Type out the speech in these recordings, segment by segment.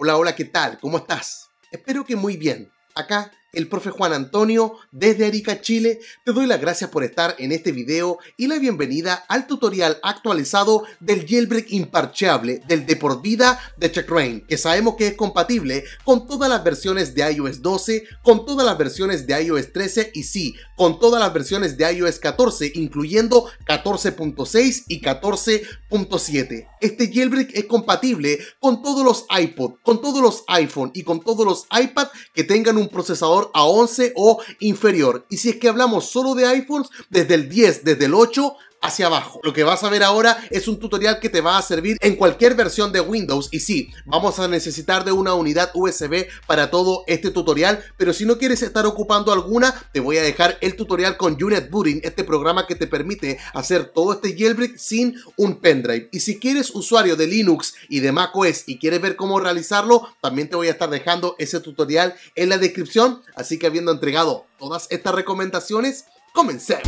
Hola, hola, ¿qué tal? ¿Cómo estás? Espero que muy bien. Acá, el profe Juan Antonio, desde Arica, Chile, te doy las gracias por estar en este video y la bienvenida al tutorial actualizado del jailbreak imparcheable del de por vida de Checkra1n, que sabemos que es compatible con todas las versiones de iOS 12, con todas las versiones de iOS 13 y sí, con todas las versiones de iOS 14, incluyendo 14.6 y 14.7. Este jailbreak es compatible con todos los iPod, con todos los iPhone y con todos los iPad que tengan un procesador A11 o inferior, y si es que hablamos solo de iPhones, desde el 10, desde el 8 hacia abajo. Lo que vas a ver ahora es un tutorial que te va a servir en cualquier versión de Windows, y sí, vamos a necesitar de una unidad USB para todo este tutorial, pero si no quieres estar ocupando alguna, te voy a dejar el tutorial con Unit Booting, este programa que te permite hacer todo este jailbreak sin un pendrive. Y si quieres usuario de Linux y de macOS y quieres ver cómo realizarlo, también te voy a estar dejando ese tutorial en la descripción. Así que habiendo entregado todas estas recomendaciones, comencemos.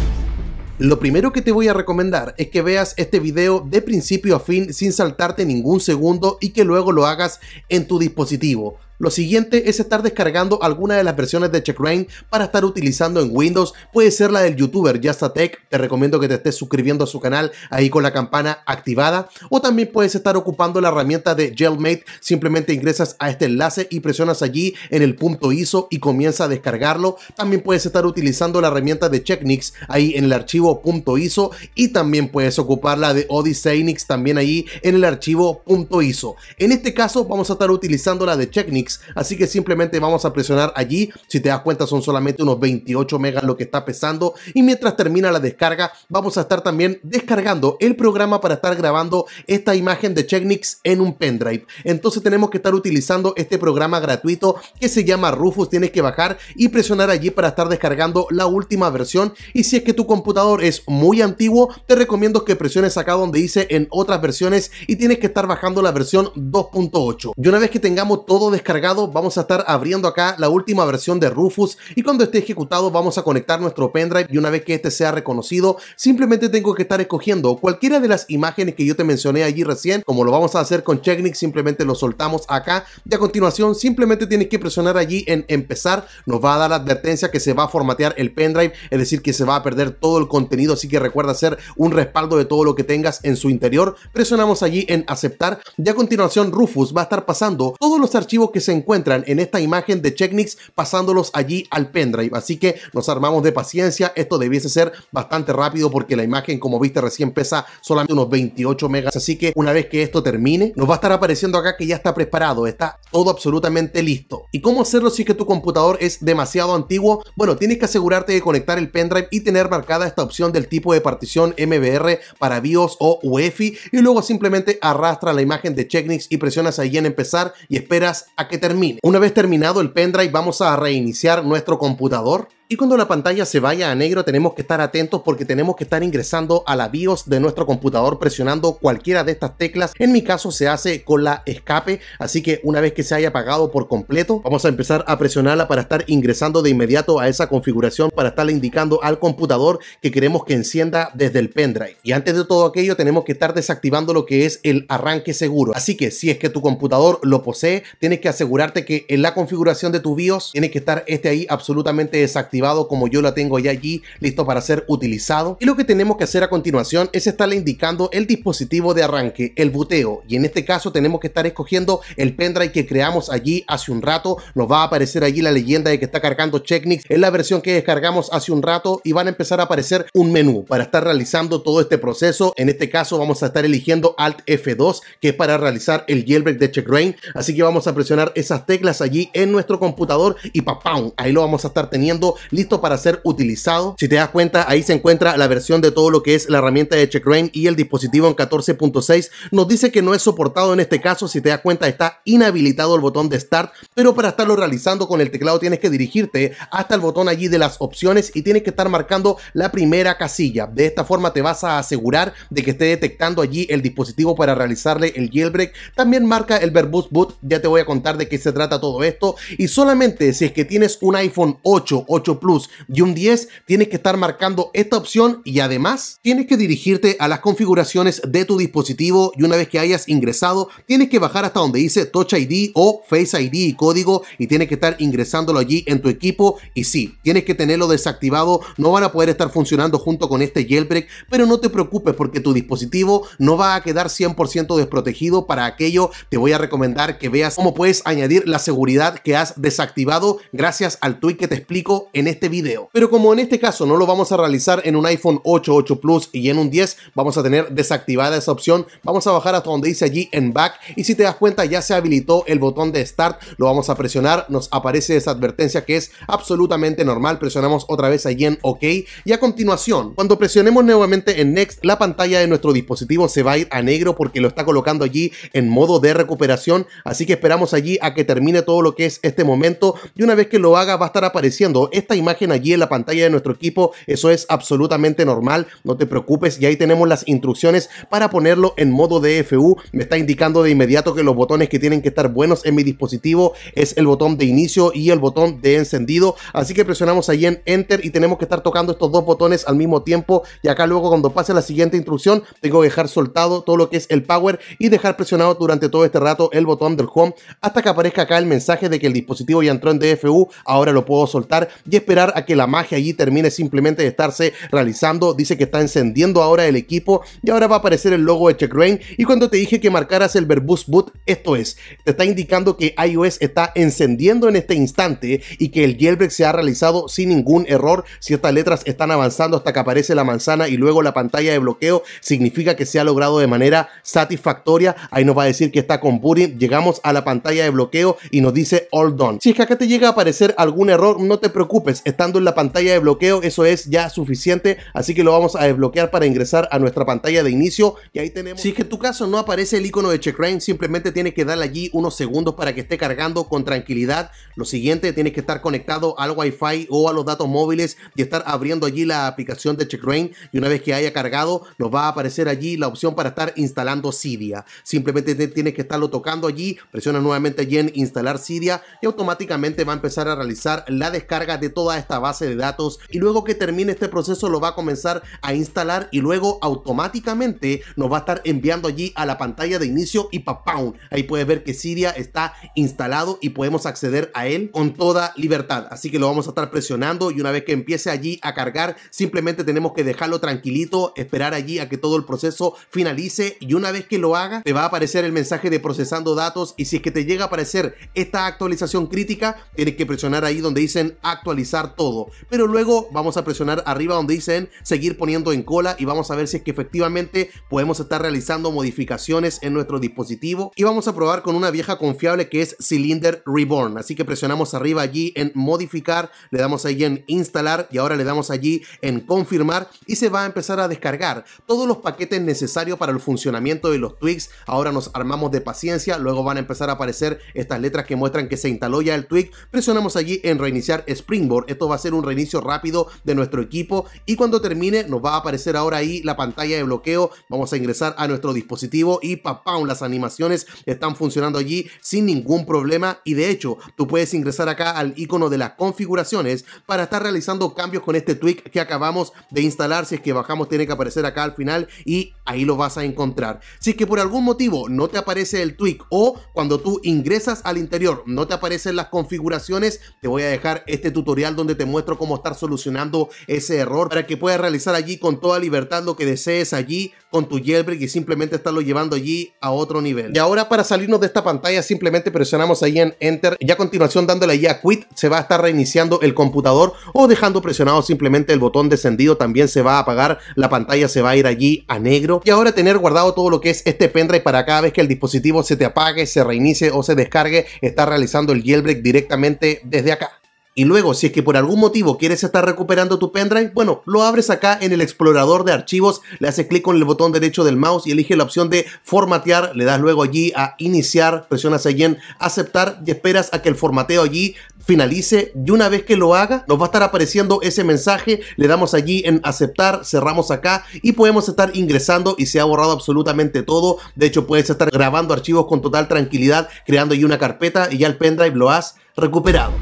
Lo primero que te voy a recomendar es que veas este video de principio a fin sin saltarte ningún segundo y que luego lo hagas en tu dispositivo. Lo siguiente es estar descargando alguna de las versiones de Checkra1n para estar utilizando en Windows. Puede ser la del youtuber Just a Tech, te recomiendo que te estés suscribiendo a su canal ahí con la campana activada. O también puedes estar ocupando la herramienta de JailM8, simplemente ingresas a este enlace y presionas allí en el punto ISO y comienza a descargarlo. También puedes estar utilizando la herramienta de Checkn1x ahí en el archivo .iso y también puedes ocupar la de Odysseyn1x también ahí en el archivo .iso. En este caso vamos a estar utilizando la de Checkn1x, así que simplemente vamos a presionar allí. Si te das cuenta, son solamente unos 28 megas lo que está pesando, y mientras termina la descarga vamos a estar también descargando el programa para estar grabando esta imagen de Checkn1x en un pendrive. Entonces tenemos que estar utilizando este programa gratuito que se llama Rufus. Tienes que bajar y presionar allí para estar descargando la última versión, y si es que tu computador es muy antiguo, te recomiendo que presiones acá donde dice en otras versiones y tienes que estar bajando la versión 2.8. y una vez que tengamos todo descargado, vamos a estar abriendo acá la última versión de Rufus, y cuando esté ejecutado vamos a conectar nuestro pendrive, y una vez que este sea reconocido simplemente tengo que estar escogiendo cualquiera de las imágenes que yo te mencioné allí recién. Como lo vamos a hacer con Checkn1x, simplemente lo soltamos acá y a continuación simplemente tienes que presionar allí en empezar. Nos va a dar la advertencia que se va a formatear el pendrive, es decir, que se va a perder todo el contenido, así que recuerda hacer un respaldo de todo lo que tengas en su interior. Presionamos allí en aceptar y a continuación Rufus va a estar pasando todos los archivos que se encuentran en esta imagen de Checkn1x, pasándolos allí al pendrive, así que nos armamos de paciencia. Esto debiese ser bastante rápido porque la imagen, como viste recién, pesa solamente unos 28 megas, así que una vez que esto termine nos va a estar apareciendo acá que ya está preparado, está todo absolutamente listo. ¿Y cómo hacerlo si es que tu computador es demasiado antiguo? Bueno, tienes que asegurarte de conectar el pendrive y tener marcada esta opción del tipo de partición MBR para BIOS o UEFI, y luego simplemente arrastra la imagen de Checkn1x y presionas ahí en empezar y esperas a que termine. Una vez terminado el pendrive vamos a reiniciar nuestro computador. Y cuando la pantalla se vaya a negro tenemos que estar atentos porque tenemos que estar ingresando a la BIOS de nuestro computador presionando cualquiera de estas teclas. En mi caso se hace con la escape, así que una vez que se haya apagado por completo vamos a empezar a presionarla para estar ingresando de inmediato a esa configuración para estarle indicando al computador que queremos que encienda desde el pendrive. Y antes de todo aquello tenemos que estar desactivando lo que es el arranque seguro, así que si es que tu computador lo posee tienes que asegurarte que en la configuración de tu BIOS tiene que estar este ahí absolutamente desactivado, como yo la tengo ya allí, listo para ser utilizado. Y lo que tenemos que hacer a continuación es estarle indicando el dispositivo de arranque, el buteo, y en este caso tenemos que estar escogiendo el pendrive que creamos allí hace un rato. Nos va a aparecer allí la leyenda de que está cargando Checkn1x en la versión que descargamos hace un rato, y van a empezar a aparecer un menú para estar realizando todo este proceso. En este caso vamos a estar eligiendo Alt F2, que es para realizar el jailbreak de Checkra1n, así que vamos a presionar esas teclas allí en nuestro computador y ¡pam! Ahí lo vamos a estar teniendo listo para ser utilizado. Si te das cuenta, ahí se encuentra la versión de todo lo que es la herramienta de Checkra1n y el dispositivo en 14.6. nos dice que no es soportado en este caso. Si te das cuenta, está inhabilitado el botón de Start, pero para estarlo realizando con el teclado tienes que dirigirte hasta el botón allí de las opciones y tienes que estar marcando la primera casilla. De esta forma te vas a asegurar de que esté detectando allí el dispositivo para realizarle el jailbreak. También marca el verbose boot, ya te voy a contar de qué se trata todo esto. Y solamente si es que tienes un iPhone 8, 8 Plus y un 10, tienes que estar marcando esta opción y además tienes que dirigirte a las configuraciones de tu dispositivo y una vez que hayas ingresado, tienes que bajar hasta donde dice Touch ID o Face ID y código y tienes que estar ingresándolo allí en tu equipo y sí, tienes que tenerlo desactivado, no van a poder estar funcionando junto con este jailbreak, pero no te preocupes porque tu dispositivo no va a quedar 100% desprotegido. Para aquello te voy a recomendar que veas cómo puedes añadir la seguridad que has desactivado gracias al tweak que te explico en este video. Pero como en este caso no lo vamos a realizar en un iPhone 8, 8 Plus y en un 10, vamos a tener desactivada esa opción. Vamos a bajar hasta donde dice allí en Back y si te das cuenta ya se habilitó el botón de Start, lo vamos a presionar, nos aparece esa advertencia que es absolutamente normal, presionamos otra vez allí en OK y a continuación cuando presionemos nuevamente en Next, la pantalla de nuestro dispositivo se va a ir a negro porque lo está colocando allí en modo de recuperación, así que esperamos allí a que termine todo lo que es este momento y una vez que lo haga va a estar apareciendo esta imagen allí en la pantalla de nuestro equipo. Eso es absolutamente normal, no te preocupes, y ahí tenemos las instrucciones para ponerlo en modo DFU. Me está indicando de inmediato que los botones que tienen que estar buenos en mi dispositivo es el botón de inicio y el botón de encendido, así que presionamos allí en Enter y tenemos que estar tocando estos dos botones al mismo tiempo y acá luego cuando pase la siguiente instrucción tengo que dejar soltado todo lo que es el power y dejar presionado durante todo este rato el botón del Home hasta que aparezca acá el mensaje de que el dispositivo ya entró en DFU, ahora lo puedo soltar y esperar a que la magia allí termine simplemente de estarse realizando. Dice que está encendiendo ahora el equipo y ahora va a aparecer el logo de Checkra1n y cuando te dije que marcaras el verbose boot, esto es, te está indicando que iOS está encendiendo en este instante y que el jailbreak se ha realizado sin ningún error. Si estas letras están avanzando hasta que aparece la manzana y luego la pantalla de bloqueo, significa que se ha logrado de manera satisfactoria. Ahí nos va a decir que está con booting, llegamos a la pantalla de bloqueo y nos dice all done. Si es que acá te llega a aparecer algún error, no te preocupes, estando en la pantalla de bloqueo eso es ya suficiente, así que lo vamos a desbloquear para ingresar a nuestra pantalla de inicio y ahí tenemos. Si es que en tu caso no aparece el icono de Checkra1n, simplemente tienes que darle allí unos segundos para que esté cargando con tranquilidad. Lo siguiente, tienes que estar conectado al Wi-Fi o a los datos móviles y estar abriendo allí la aplicación de Checkra1n y una vez que haya cargado nos va a aparecer allí la opción para estar instalando Cydia. Simplemente tienes que estarlo tocando allí, presionas nuevamente allí en instalar Cydia y automáticamente va a empezar a realizar la descarga de toda esta base de datos y luego que termine este proceso lo va a comenzar a instalar y luego automáticamente nos va a estar enviando allí a la pantalla de inicio y ¡pam! Ahí puedes ver que Cydia está instalado y podemos acceder a él con toda libertad, así que lo vamos a estar presionando y una vez que empiece allí a cargar simplemente tenemos que dejarlo tranquilito, esperar allí a que todo el proceso finalice y una vez que lo haga te va a aparecer el mensaje de procesando datos y si es que te llega a aparecer esta actualización crítica tienes que presionar ahí donde dicen actualizar todo, pero luego vamos a presionar arriba donde dicen seguir poniendo en cola y vamos a ver si es que efectivamente podemos estar realizando modificaciones en nuestro dispositivo y vamos a probar con una vieja confiable que es Cylinder Reborn, así que presionamos arriba allí en modificar, le damos ahí en instalar y ahora le damos allí en confirmar y se va a empezar a descargar todos los paquetes necesarios para el funcionamiento de los Twix. Ahora nos armamos de paciencia, luego van a empezar a aparecer estas letras que muestran que se instaló ya el Twix, presionamos allí en reiniciar Springboard, esto va a ser un reinicio rápido de nuestro equipo y cuando termine nos va a aparecer ahora ahí la pantalla de bloqueo, vamos a ingresar a nuestro dispositivo y ¡pam! Las animaciones están funcionando allí sin ningún problema y de hecho tú puedes ingresar acá al icono de las configuraciones para estar realizando cambios con este tweak que acabamos de instalar. Si es que bajamos tiene que aparecer acá al final y ahí lo vas a encontrar. Si es que por algún motivo no te aparece el tweak o cuando tú ingresas al interior no te aparecen las configuraciones, te voy a dejar este tutorial donde te muestro cómo estar solucionando ese error para que puedas realizar allí con toda libertad lo que desees allí con tu jailbreak y simplemente estarlo llevando allí a otro nivel. Y ahora para salirnos de esta pantalla simplemente presionamos ahí en Enter y a continuación dándole ahí a Quit se va a estar reiniciando el computador o dejando presionado simplemente el botón de encendido también se va a apagar, la pantalla se va a ir allí a negro y ahora tener guardado todo lo que es este pendrive para cada vez que el dispositivo se te apague, se reinicie o se descargue, está realizando el jailbreak directamente desde acá. Y luego, si es que por algún motivo quieres estar recuperando tu pendrive, bueno, lo abres acá en el explorador de archivos, le haces clic con el botón derecho del mouse y elige la opción de formatear, le das luego allí a iniciar, presionas allí en aceptar y esperas a que el formateo allí finalice y una vez que lo haga nos va a estar apareciendo ese mensaje, le damos allí en aceptar, cerramos acá y podemos estar ingresando y se ha borrado absolutamente todo. De hecho puedes estar grabando archivos con total tranquilidad, creando allí una carpeta y ya el pendrive lo has recuperado.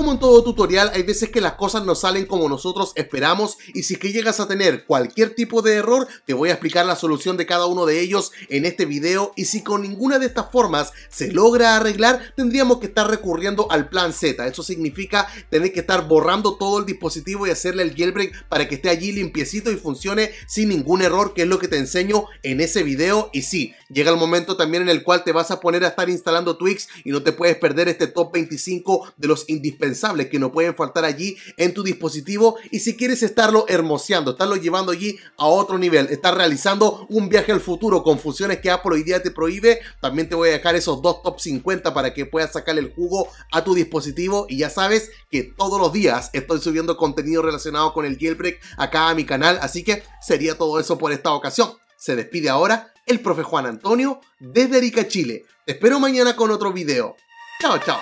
Como en todo tutorial, hay veces que las cosas no salen como nosotros esperamos, y si es que llegas a tener cualquier tipo de error, te voy a explicar la solución de cada uno de ellos en este video, y si con ninguna de estas formas se logra arreglar, tendríamos que estar recurriendo al plan Z. Eso significa tener que estar borrando todo el dispositivo y hacerle el jailbreak para que esté allí limpiecito y funcione sin ningún error, que es lo que te enseño en ese video. Y sí, llega el momento también en el cual te vas a poner a estar instalando Twix, y no te puedes perder este top 25 de los indispensables que no pueden faltar allí en tu dispositivo. Y si quieres estarlo hermoseando, estarlo llevando allí a otro nivel, estar realizando un viaje al futuro con funciones que Apple hoy día te prohíbe, también te voy a dejar esos dos top 50 para que puedas sacarle el jugo a tu dispositivo. Y ya sabes que todos los días estoy subiendo contenido relacionado con el jailbreak acá a mi canal, así que sería todo eso por esta ocasión. Se despide ahora el profe Juan Antonio desde Arica, Chile. Te espero mañana con otro video. Chao, chao.